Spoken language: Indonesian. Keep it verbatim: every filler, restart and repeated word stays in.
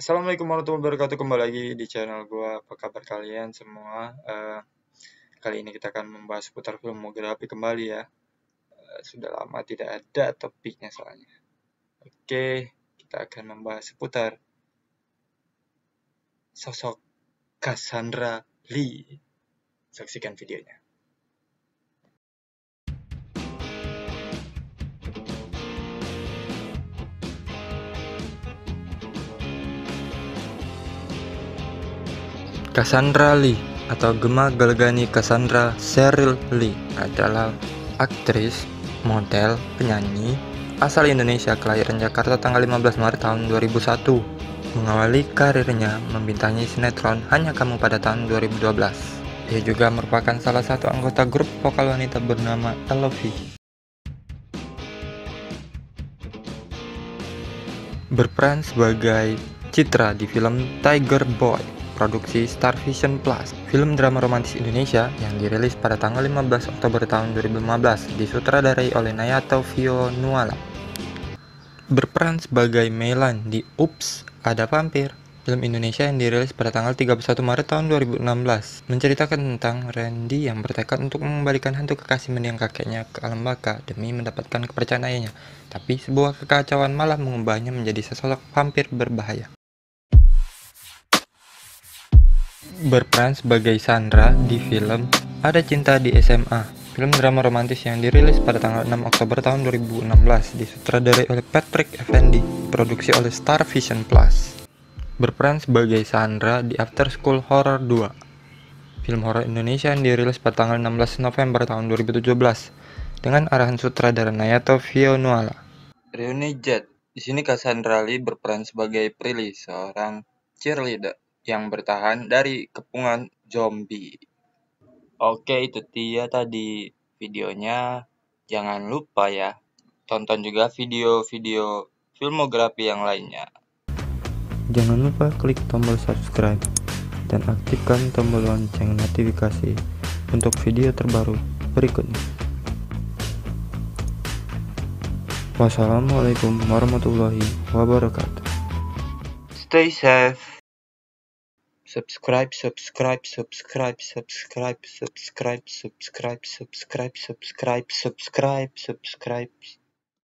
Assalamualaikum warahmatullahi wabarakatuh, kembali lagi di channel gua. Apa kabar kalian semua? Uh, kali ini kita akan membahas seputar filmografi kembali ya. Uh, sudah lama tidak ada topiknya soalnya. Oke, okay, kita akan membahas seputar sosok Cassandra Lee. Saksikan videonya. Cassandra Lee atau Gemma Galgani Cassandra Cheryl Lee adalah aktris, model, penyanyi asal Indonesia, kelahiran Jakarta tanggal lima belas Maret tahun dua ribu satu. Mengawali karirnya membintangi sinetron Hanya Kamu pada tahun dua ribu dua belas. Dia juga merupakan salah satu anggota grup vokal wanita bernama Telovi. Berperan sebagai Citra di film Tiger Boy produksi Star Vision Plus, film drama romantis Indonesia yang dirilis pada tanggal lima belas Oktober tahun dua ribu lima belas, disutradarai oleh Nayato Fionuala. Berperan sebagai Melan di Oops Ada Vampir, film Indonesia yang dirilis pada tanggal tiga puluh satu Maret tahun dua ribu enam belas, menceritakan tentang Randy yang bertekad untuk mengembalikan hantu kekasih mendiang kakeknya ke alam baka demi mendapatkan kepercayaan ayahnya, tapi sebuah kekacauan malah mengubahnya menjadi sesosok vampir berbahaya. Berperan sebagai Sandra di film Ada Cinta di S M A, film drama romantis yang dirilis pada tanggal enam Oktober tahun dua ribu enam belas, disutradarai oleh Patrick Effendi, produksi oleh Star Vision Plus. Berperan sebagai Sandra di After School Horror dua, film horor Indonesia yang dirilis pada tanggal enam belas November tahun dua ribu tujuh belas, dengan arahan sutradara Nayato Fionuala. Reuni Jet, di sini Cassandra Lee berperan sebagai Prilly, seorang cheerleader yang bertahan dari kepungan zombie. Oke, itu dia tadi videonya. Jangan lupa ya, tonton juga video-video filmografi yang lainnya. Jangan lupa klik tombol subscribe dan aktifkan tombol lonceng notifikasi untuk video terbaru berikutnya. Wassalamualaikum warahmatullahi wabarakatuh. Stay safe. Subscribe, subscribe, subscribe, subscribe, subscribe, subscribe, subscribe, subscribe, subscribe, subscribe, subscribe.